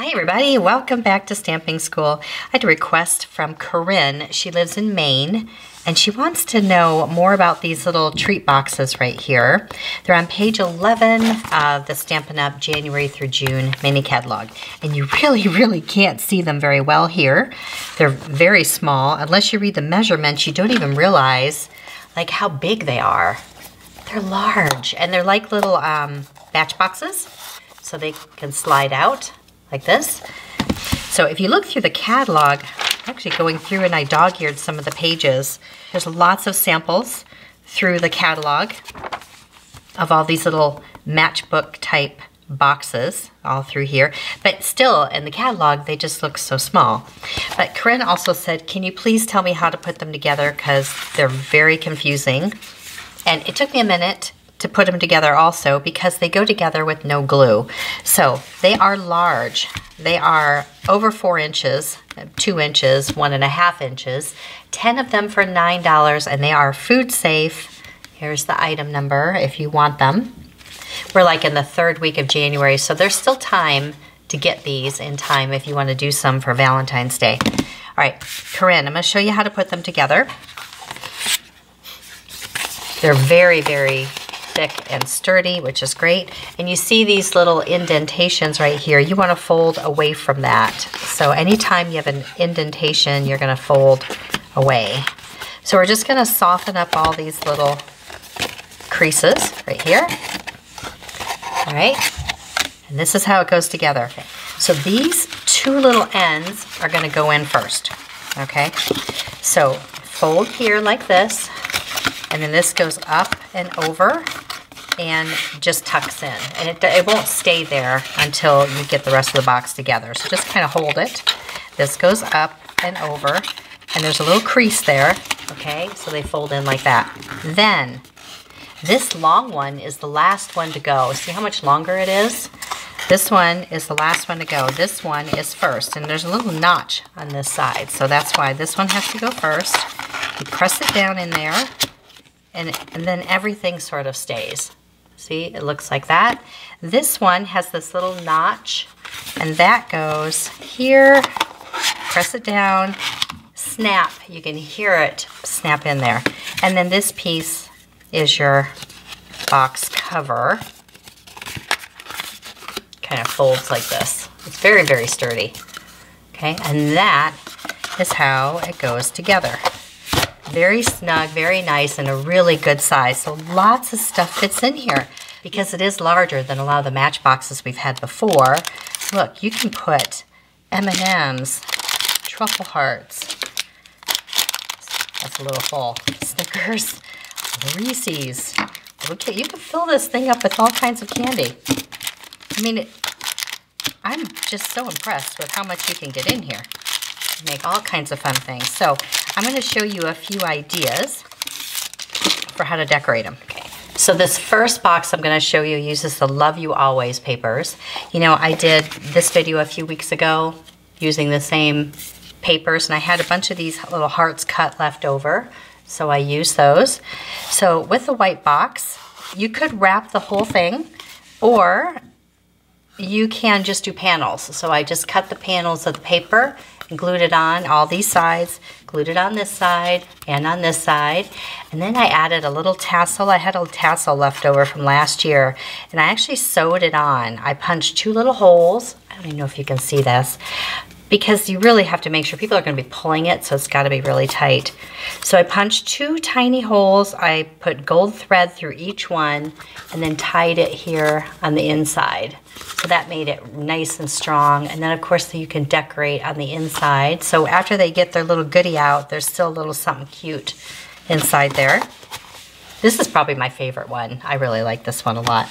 Hi everybody, welcome back to Stamping School. I had a request from Corinne. She lives in Maine and she wants to know more about these little treat boxes right here. They're on page 11 of the Stampin' Up! January through June mini catalog. And you really can't see them very well here. They're very small. Unless you read the measurements, you don't even realize like how big they are. They're large and they're like little batch boxes. So they can slide out like this. So if you look through the catalog, I'm actually going through and I dog-eared some of the pages. There's lots of samples through the catalog of all these little matchbook type boxes all through here. But still, in the catalog, they just look so small. But Corinne also said, can you please tell me how to put them together because they're very confusing. And it took me a minute to put them together also because they go together with no glue. So they are large. They are over 4 inches, 2 inches, 1.5 inches, 10 of them for $9 and they are food safe. Here's the item number if you want them. We're like in the third week of January, so there's still time to get these in time if you want to do some for Valentine's Day. All right, Corinne, I'm gonna show you how to put them together. They're very thick and sturdy, which is great. And you see these little indentations right here. You want to fold away from that. So anytime you have an indentation, you're going to fold away. So we're just going to soften up all these little creases right here. All right. And this is how it goes together. So these two little ends are going to go in first. Okay. So fold here like this. And then this goes up and over and just tucks in. And it won't stay there until you get the rest of the box together. So just kind of hold it. This goes up and over. And there's a little crease there, okay? So they fold in like that. Then this long one is the last one to go. See how much longer it is? This one is the last one to go. This one is first. And there's a little notch on this side. So that's why this one has to go first. You press it down in there. And then everything sort of stays. See, it looks like that. This one has this little notch, and that goes here. Press it down, snap. You can hear it snap in there. And then this piece is your box cover. Kind of folds like this. It's very sturdy. Okay, and that is how it goes together. Very snug, very nice, and a really good size. So lots of stuff fits in here because it is larger than a lot of the match boxes we've had before. Look, you can put M&Ms, truffle hearts, that's a little full, Snickers, Reese's. Okay, you can fill this thing up with all kinds of candy. I mean, I'm just so impressed with how much you can get in here. Make all kinds of fun things. So I'm going to show you a few ideas for how to decorate them. Okay. So this first box I'm going to show you uses the Love You Always papers. You know, I did this video a few weeks ago using the same papers, and I had a bunch of these little hearts cut left over, so I used those. So with the white box, you could wrap the whole thing, or you can just do panels. So I just cut the panels of the paper, glued it on all these sides, glued it on this side and on this side. And then I added a little tassel. I had a tassel left over from last year and I actually sewed it on. I punched two little holes. I don't even know if you can see this because you really have to make sure people are going to be pulling it. So it's got to be really tight. So I punched two tiny holes. I put gold thread through each one and then tied it here on the inside. So that made it nice and strong. And then of course you can decorate on the inside. So after they get their little goodie out, there's still a little something cute inside there. This is probably my favorite one. I really like this one a lot.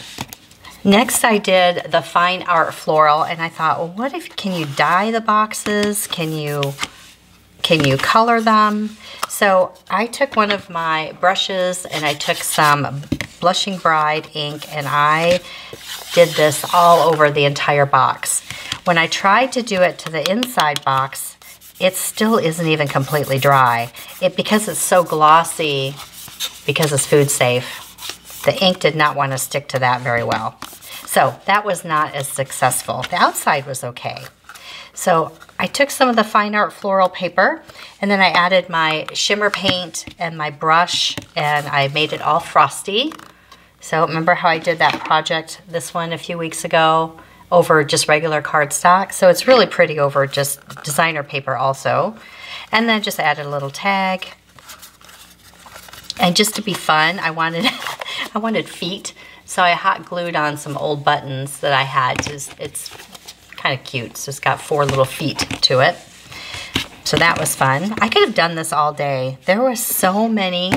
Next I did the Fine Art Floral and I thought, well, what if, can you dye the boxes? Can you color them? So I took one of my brushes and I took some Blushing Bride ink and I did this all over the entire box. When I tried to do it to the inside box, it still isn't even completely dry. Because it's so glossy, because it's food safe, the ink did not want to stick to that very well. So that was not as successful. The outside was okay. So I took some of the fine art floral paper and then I added my shimmer paint and my brush and I made it all frosty. So remember how I did that project, this one a few weeks ago, over just regular cardstock? So it's really pretty over just designer paper also. And then just added a little tag. And just to be fun, I wanted feet. So I hot glued on some old buttons that I had. It's kind of cute. So it's got 4 little feet to it. So that was fun. I could have done this all day. There were so many.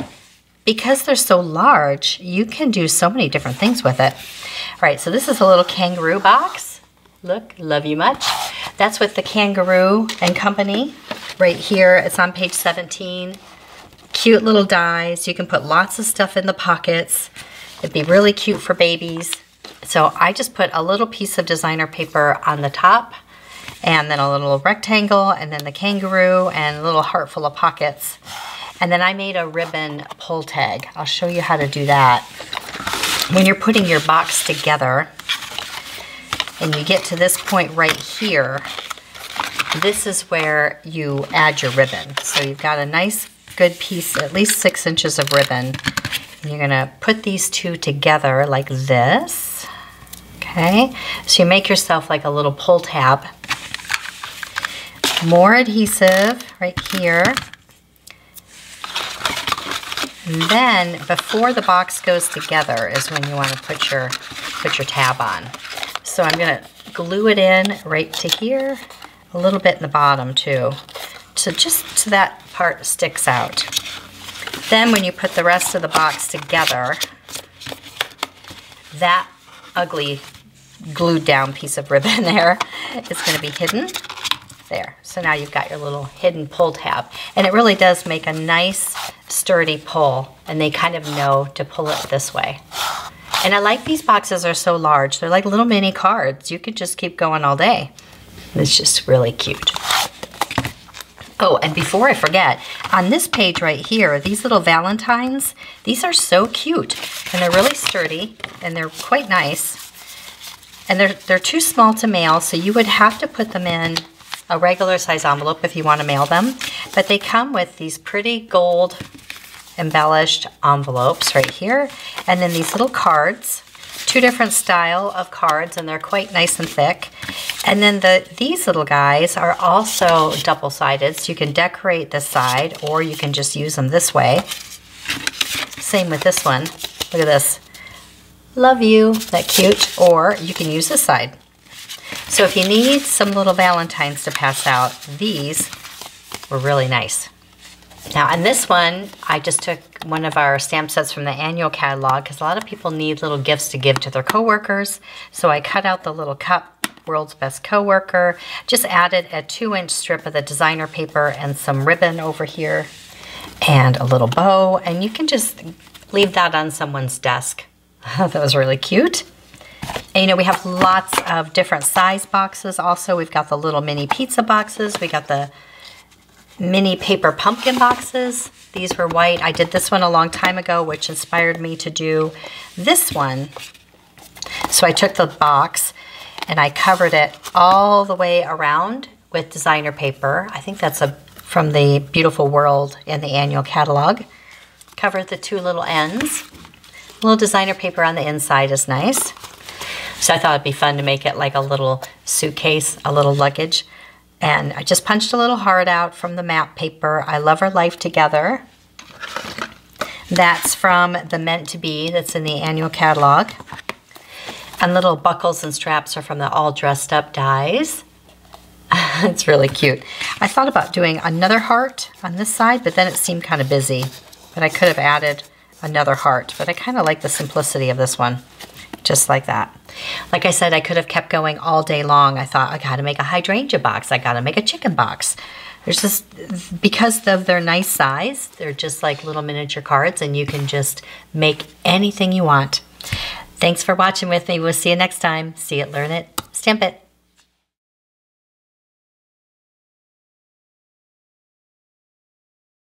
Because they're so large, you can do so many different things with it. All right, so this is a little kangaroo box. Look, love you much. That's with the Kangaroo and Company right here. It's on page 17. Cute little dies. You can put lots of stuff in the pockets. It'd be really cute for babies. So I just put a little piece of designer paper on the top and then a little rectangle and then the kangaroo and a little heart full of pockets. And then I made a ribbon pull tag. I'll show you how to do that. When you're putting your box together and you get to this point right here, this is where you add your ribbon. So you've got a nice good piece, at least 6 inches of ribbon. And you're gonna put these two together like this, okay? So you make yourself like a little pull tab. More adhesive right here. And then before the box goes together is when you want to put your tab on. So I'm going to glue it in right to here, a little bit in the bottom too. So just so that part sticks out. Then when you put the rest of the box together, that ugly glued down piece of ribbon there is going to be hidden. There, so now you've got your little hidden pull tab. And it really does make a nice sturdy pull, and they kind of know to pull it this way. And I like these boxes are so large. They're like little mini cards. You could just keep going all day. It's just really cute. Oh, and before I forget, on this page right here, these little Valentines, these are so cute. And they're really sturdy, and they're quite nice. And they're too small to mail, so you would have to put them in a regular size envelope if you want to mail them, but they come with these pretty gold embellished envelopes right here, and then these little cards, 2 different style of cards, and they're quite nice and thick. And then these little guys are also double-sided, so you can decorate this side, or you can just use them this way. Same with this one. Look at this. Love you. Isn't that cute? Or you can use this side. So if you need some little Valentines to pass out, these were really nice. Now on this one, I just took one of our stamp sets from the annual catalog because a lot of people need little gifts to give to their coworkers. So I cut out the little cup, World's Best Coworker, just added a 2-inch strip of the designer paper and some ribbon over here and a little bow. And you can just leave that on someone's desk. That was really cute. And you know, we have lots of different size boxes also. We've got the little mini pizza boxes. We got the mini paper pumpkin boxes. These were white. I did this one a long time ago, which inspired me to do this one. So I took the box and I covered it all the way around with designer paper. I think that's from the Beautiful World in the annual catalog. Covered the 2 little ends. A little designer paper on the inside is nice. So I thought it'd be fun to make it like a little suitcase, a little luggage. And I just punched a little heart out from the map paper. I Love Our Life Together. That's from the Meant to Be, that's in the annual catalog. And little buckles and straps are from the All Dressed Up dies. It's really cute. I thought about doing another heart on this side, but then it seemed kind of busy. But I could have added another heart, but I kind of like the simplicity of this one. Just like that. Like I said, I could have kept going all day long. I thought, I gotta make a hydrangea box. I gotta make a chicken box. There's just, because of their nice size, they're just like little miniature cards and you can just make anything you want. Thanks for watching with me. We'll see you next time. See it, learn it, stamp it.